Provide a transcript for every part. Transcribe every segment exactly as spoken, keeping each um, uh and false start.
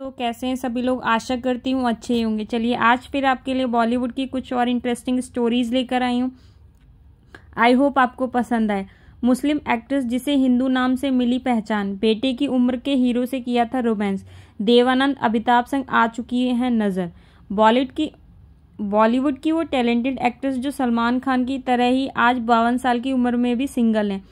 तो कैसे हैं सभी लोग, आशा करती हूँ अच्छे ही होंगे। चलिए आज फिर आपके लिए बॉलीवुड की कुछ और इंटरेस्टिंग स्टोरीज़ लेकर आई हूँ, आई होप आपको पसंद आए। मुस्लिम एक्ट्रेस जिसे हिंदू नाम से मिली पहचान, बेटे की उम्र के हीरो से किया था रोमांस, देवानंद अमिताभ संग आ चुकी हैं नज़र। बॉलीवुड की बॉलीवुड की वो टैलेंटेड एक्ट्रेस जो सलमान खान की तरह ही आज बावन साल की उम्र में भी सिंगल हैं।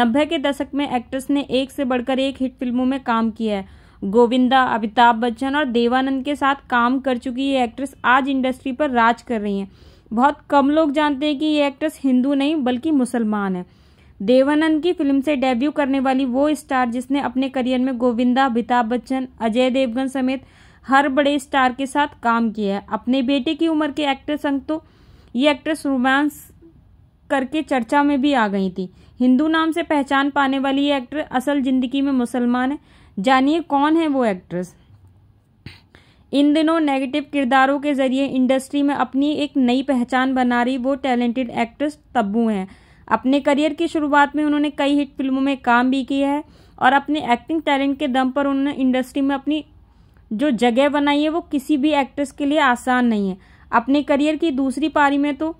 नब्बे के दशक में एक्ट्रेस ने एक से बढ़कर एक हिट फिल्मों में काम किया है। गोविंदा, अमिताभ बच्चन और देवानंद के साथ काम कर चुकी ये एक्ट्रेस आज इंडस्ट्री पर राज कर रही हैं। बहुत कम लोग जानते हैं कि ये एक्ट्रेस हिंदू नहीं बल्कि मुसलमान है। देवानंद की फिल्म से डेब्यू करने वाली वो स्टार जिसने अपने करियर में गोविंदा, अमिताभ बच्चन, अजय देवगन समेत हर बड़े स्टार के साथ काम किया है। अपने बेटे की उम्र के एक्टर संग तो ये एक्ट्रेस रोमांस करके चर्चा में भी आ गई थी। हिंदू नाम से पहचान पाने वाली ये एक्ट्रेस असल जिंदगी में मुसलमान है। जानिए कौन है वो एक्ट्रेस। इन दिनों नेगेटिव किरदारों के जरिए इंडस्ट्री में अपनी एक नई पहचान बना रही वो टैलेंटेड एक्ट्रेस तब्बू हैं। अपने करियर की शुरुआत में उन्होंने कई हिट फिल्मों में काम भी किया है और अपने एक्टिंग टैलेंट के दम पर उन्होंने इंडस्ट्री में अपनी जो जगह बनाई है वो किसी भी एक्ट्रेस के लिए आसान नहीं है। अपने करियर की दूसरी पारी में तो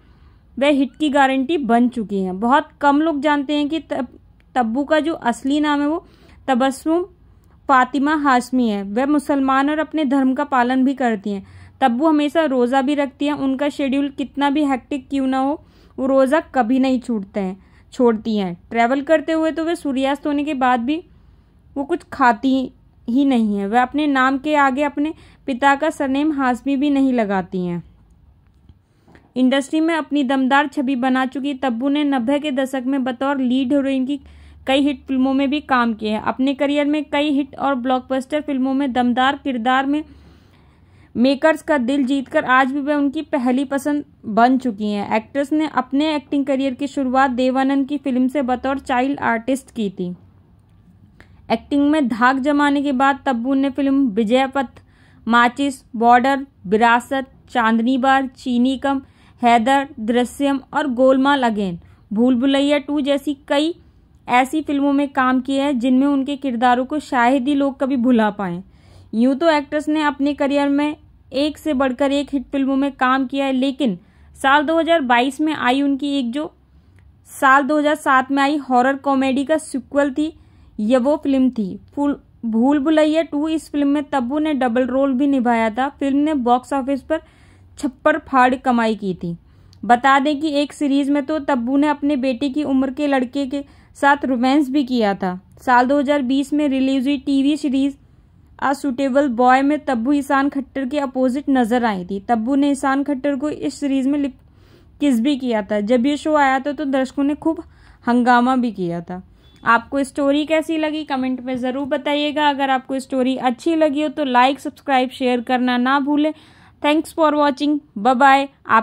वह हिट की गारंटी बन चुकी हैं। बहुत कम लोग जानते हैं कि तब्बू का जो असली नाम है वो तबस्सुम फातिमा हाशमी है। वह मुसलमान और अपने धर्म का पालन भी करती हैं। तब्बू हमेशा रोज़ा भी रखती हैं। उनका शेड्यूल कितना भी हैक्टिक क्यों ना हो, वो रोज़ा कभी नहीं छूटते हैं छोड़ती हैं। ट्रैवल करते हुए तो वह सूर्यास्त होने के बाद भी वो कुछ खाती ही नहीं है। वह अपने नाम के आगे अपने पिता का सरनेम हाशमी भी नहीं लगाती हैं। इंडस्ट्री में अपनी दमदार छवि बना चुकी तब्बू ने नब्बे के दशक में बतौर लीड हीरोइन की कई हिट फिल्मों में भी काम किए हैं। अपने करियर में कई हिट और ब्लॉकबस्टर फिल्मों में दमदार किरदार में मेकर्स का दिल जीतकर आज भी वह उनकी पहली पसंद बन चुकी हैं। एक्ट्रेस ने अपने एक्टिंग करियर की शुरुआत देवानंद की फिल्म से बतौर चाइल्ड आर्टिस्ट की थी। एक्टिंग में धाक जमाने के बाद तब्बू ने फिल्म विजयपथ, माचिस, बॉर्डर, विरासत, चांदनी बार, चीनीकम, हैदर, दृश्यम और गोलमाल अगेन, भूल भुलैया टू जैसी कई ऐसी फिल्मों में काम किया है जिनमें उनके किरदारों को शायद ही लोग कभी भुला पाएं। यूं तो एक्ट्रेस ने अपने करियर में एक से बढ़कर एक हिट फिल्मों में काम किया है, लेकिन साल दो हज़ार बाईस में आई उनकी एक जो साल दो हज़ार सात में आई हॉरर कॉमेडी का सिक्वल थी, यह वो फिल्म थी भूल भुलैया टू। इस फिल्म में तब्बू ने डबल रोल भी निभाया था। फिल्म ने बॉक्स ऑफिस पर छप्पर फाड़ कमाई की थी। बता दें कि एक सीरीज में तो तब्बू ने अपने बेटे की उम्र के लड़के के साथ रोमांस भी किया था। साल दो हज़ार बीस में रिलीज हुई TV series a suitable boy में तब्बू ईशान खट्टर के अपोजिट नजर आई थी। तब्बू ने ईशान खट्टर को इस सीरीज में लिप किस भी किया था। जब ये शो आया था तो दर्शकों ने खूब हंगामा भी किया था। आपको स्टोरी कैसी लगी कमेंट में ज़रूर बताइएगा। अगर आपको स्टोरी अच्छी लगी हो तो लाइक, सब्सक्राइब, शेयर करना ना भूलें। Thanks for watching, bye bye.